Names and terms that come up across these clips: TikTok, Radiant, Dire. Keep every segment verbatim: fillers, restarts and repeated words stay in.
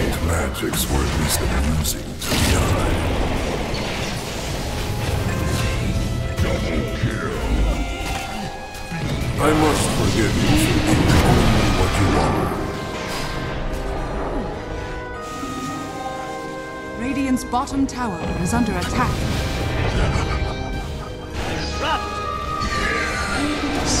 White magics were at least amusing to the eye. Double kill. I must forgive you for being only what you are. Radiant's bottom tower is under attack. Disrupt! Yes.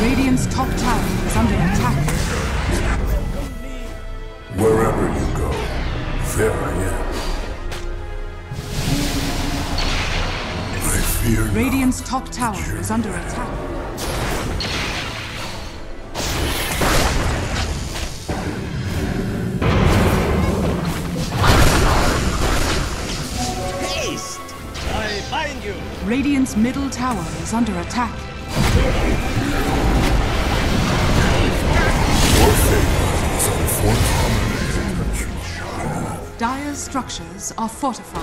Radiant's top tower is under attack. Haste! I find you! Radiant's middle tower is under attack. Dire's structures are fortified.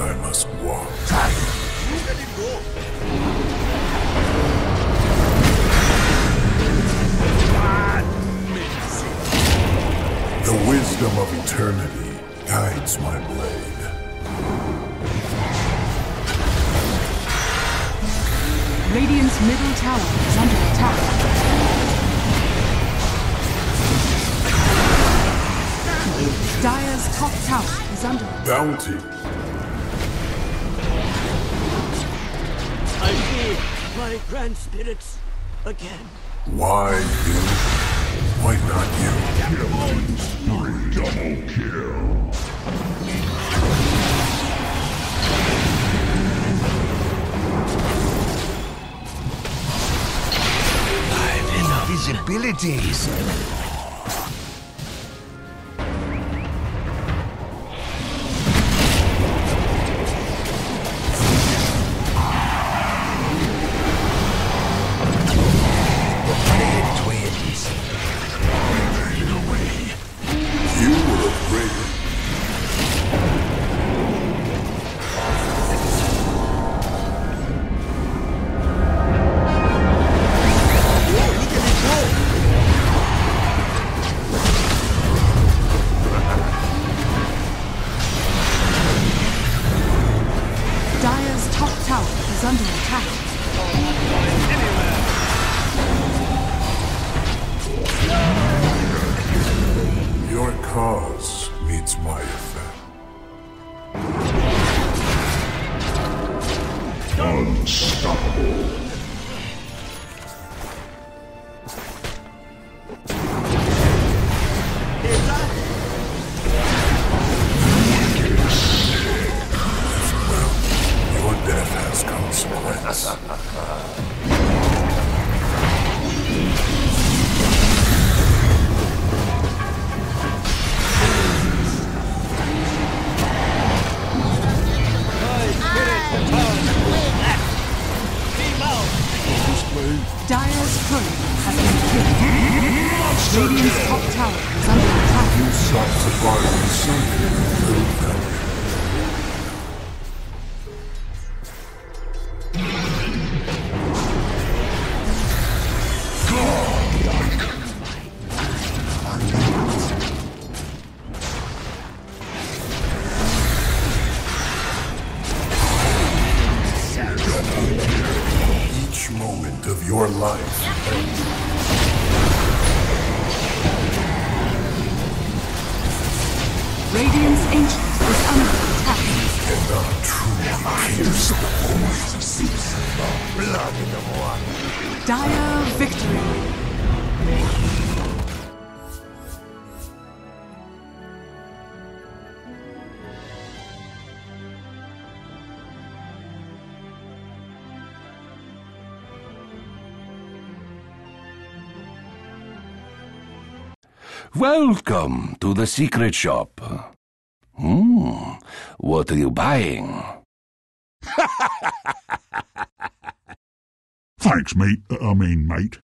I must walk. The wisdom of eternity guides my blade. Radiant's middle tower is under attack. Dire's top tower. Under bounty. I need my grand spirits again. Why you? Why not you? Killing spree, double kill. I've enough visibilities. lies remain. Radiant's ancient is under attack. And our true fears always cease. Blood in the one. Dire victory. Welcome to the secret shop. Hmm, what are you buying? Thanks, mate. I mean, mate.